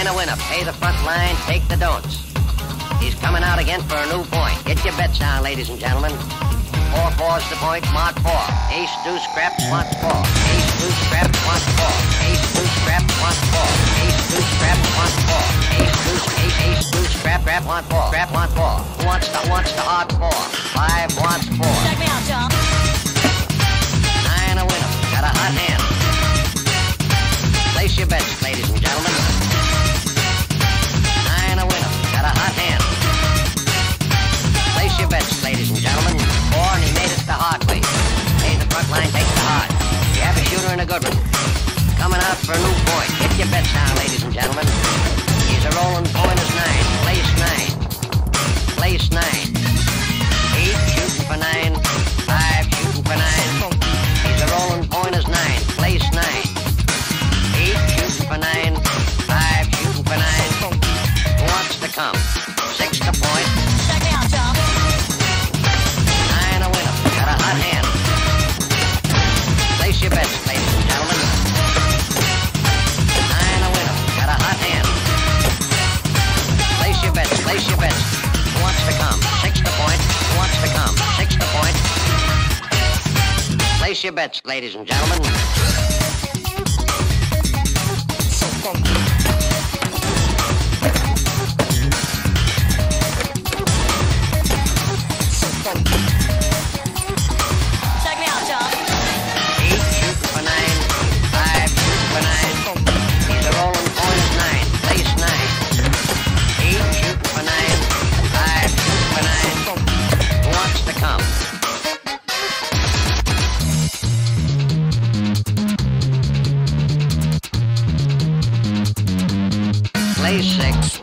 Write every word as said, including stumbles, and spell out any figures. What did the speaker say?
plan to win up. Pay the front line, take the don'ts. He's coming out again for a new point. Get your bets now, ladies and gentlemen. Four fours the point, mark four. Ace, deuce, scrap, mark four. Ace, deuce, scrap, mark four. Ace, deuce, scrap, mark four. Ace, deuce, scrap, mark four. Ace, deuce, ace, ace, deuce, scrap, scrap, mark four. Scrap, mark four. Who wants the, wants the odd four? Five wants four. Check me out, John. Nine a winner. Got a hot hand. Place your bets, ladies and gentlemen. Nine a winner. Got a hot hand. Place your bets, ladies and gentlemen. Four, and he made it the hard way. Made the front line, takes the hard. You have a shooter and a good one. Coming out for a new point. Get your bets now, ladies and gentlemen. He's a rolling pointers nine. Place nine. Place nine. Eight, shooting for nine. Five, shooting for nine. He's a rolling pointers nine. Place nine. Eight, shooting for nine. Five, shooting for nine. Who wants to come? Six to point. Check me out, John. Hot hand. Place your bets, ladies and gentlemen. Nine a winner. Got a hot hand. Place your bets, place your bets. Who wants to come? Six to point. Who wants to come? Six to point. Place your bets, ladies and gentlemen. Six.